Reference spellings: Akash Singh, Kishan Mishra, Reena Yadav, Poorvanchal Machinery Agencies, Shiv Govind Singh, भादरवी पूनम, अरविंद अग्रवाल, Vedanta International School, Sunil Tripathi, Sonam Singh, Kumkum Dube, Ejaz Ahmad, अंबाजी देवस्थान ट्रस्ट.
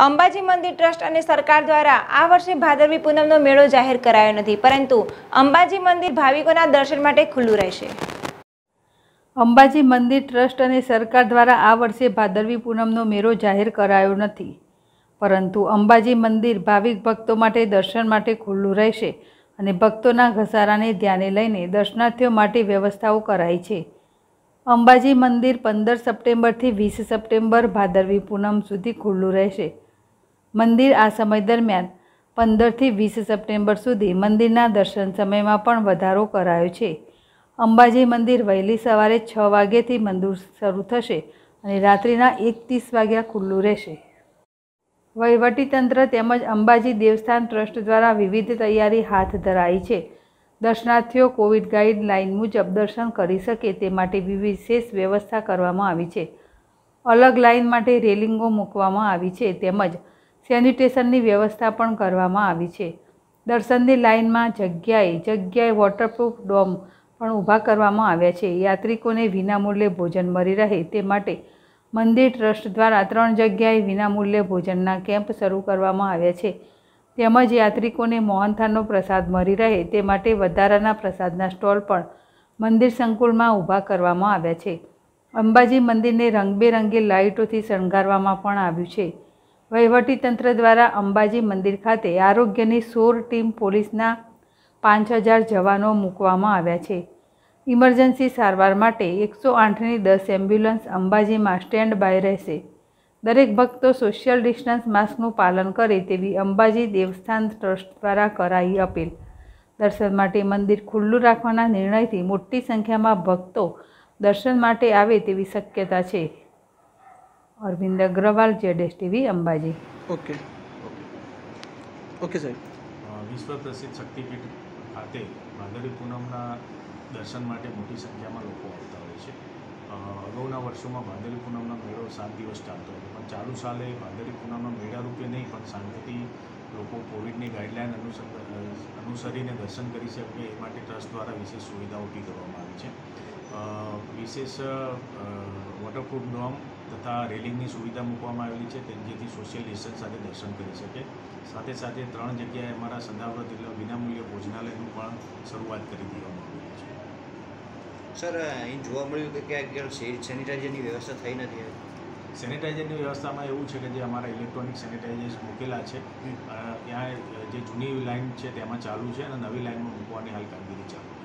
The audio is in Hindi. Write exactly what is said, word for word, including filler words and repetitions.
अंबाजी मंदिर ट्रस्ट अने सरकार द्वारा आ वर्षे भादरवी पूनमनो मेळो जाहिर करायो नथी, परंतु अंबाजी मंदिर भाविकोना दर्शन माटे खुल्लुं रहेशे। अंबाजी मंदिर ट्रस्ट अने सरकार द्वारा आ वर्षे भादरवी पूनमनो मेळो जाहिर करायो नथी, परंतु अंबाजी मंदिर भाविक भक्तों माटे दर्शन माटे खुल्लुं रहेशे अने भक्तोना घसाराने ध्याने लईने दर्शनार्थीओ माटे व्यवस्थाओ कराई छे। अंबाजी मंदिर पंदर सप्टेम्बर थी वीस सप्टेम्बर भादरवी पूनम सुधी खुल्लू रहेशे। मंदिर आ समय दरमियान पंदर थी वीस सप्टेम्बर सुधी मंदिरना दर्शन समय में पण वधारो करायो छे। अंबाजी मंदिर वहेली सवारे छ वागे थी मंदिर शुरू थशे अने रात्रिना एक तीस वाग्या खुल्लू रहेशे। वहीवटीतंत्र तेमज अंबाजी देवस्थान ट्रस्ट द्वारा विविध तैयारी हाथ धराई छे। दर्शनार्थीओ कोविड गाइडलाइन मुजब दर्शन करी सके ते माटे विशेष व्यवस्था करवामां आवी छे। अलग लाइन माटे रेलिंगो मूकवामां आवी छे तेमज सेनिटेशननी व्यवस्था पण करवामां आवी छे। दर्शननी लाइनमां जग्याए जग्याए वॉटरप्रूफ डोम पण ऊभा करवामां आव्या छे। यात्रिकोने विनामूल्ये भोजन मळी रहे ते माटे मंदिर ट्रस्ट द्वारा त्रण जग्याए विनामूल्ये भोजनना केम्प शरू करवामां आव्या छे। तेमज यात्रिकोने मोहनथालनो प्रसाद मळी रहे ते माटे वधाराना प्रसादना स्टॉल पण मंदिर संकुलमां ऊभा करवामां आव्या छे। अंबाजी मंदिरने रंगबेरंगी लाइटोथी शणगारवामां पण आव्युं छे। वहीवटीतंत्र द्वारा अंबाजी मंदिर खाते आरोग्यनी सोळ टीम पोलीसना पांच हज़ार जवानो मूकवामां आव्या छे। इमरजन्सी सारवार माटे एक सौ आठनी दस एम्ब्युलन्स अंबाजीमां स्टेन्ड बाय रहेशे। दरेक भक्त सोशियल डिस्टन्स मास्कनु पालन करे तेवी अंबाजी देवस्थान ट्रस्ट द्वारा कराई अपील। दर्शन माटे मंदिर खुल्लू राखवाना निर्णयथी मोटी संख्या में भक्तों दर्शन माटे आवे तेवी शक्यता छे। अरविंद अग्रवाल, जेडेस टीवी, अंबाजी। ओके ओके साहब, विश्व प्रसिद्ध शक्तिपीठ खाते भादरवी पूनमना दर्शन माटे मोटी संख्या में लोग आवता होय छे। अगाऊना वर्षों में भादरवी पूनमना मेळो सात दिवस चालतो हतो, पण चालू साले भादरवी पूनमना मेळा रूपे नहीं पण शांतिथी लोको कोविडनी गाइडलाइन अनुसरीने दर्शन करी शके ए माटे ट्रस्ट द्वारा विशेष सुविधा ऊभी करवामां आवी छे। विशेष वॉटरप्रूफ डोम तथा रेलिंगनी सुविधा मूकवामां आवेली छे, जेथी सोशियल डिस्टन्स साथे दर्शन करी शके। साथे साथे त्रण जग्याए अमारा सदाव्रत एटले विनामूल्य भोजनालयनुं पण शरूआत करी देवामां आवी छे। सर, अँ जो क्या सैनिटाइजर की व्यवस्था थी नहीं, सैनिटाइजर की व्यवस्था में एवं है कि अमरा इलेक्ट्रॉनिक सैनिटाइजर्स मूकेला है। अँ जूनी लाइन है तम चालू है, नवी लाइन में मूकवा हाल कामगीरी चालू है।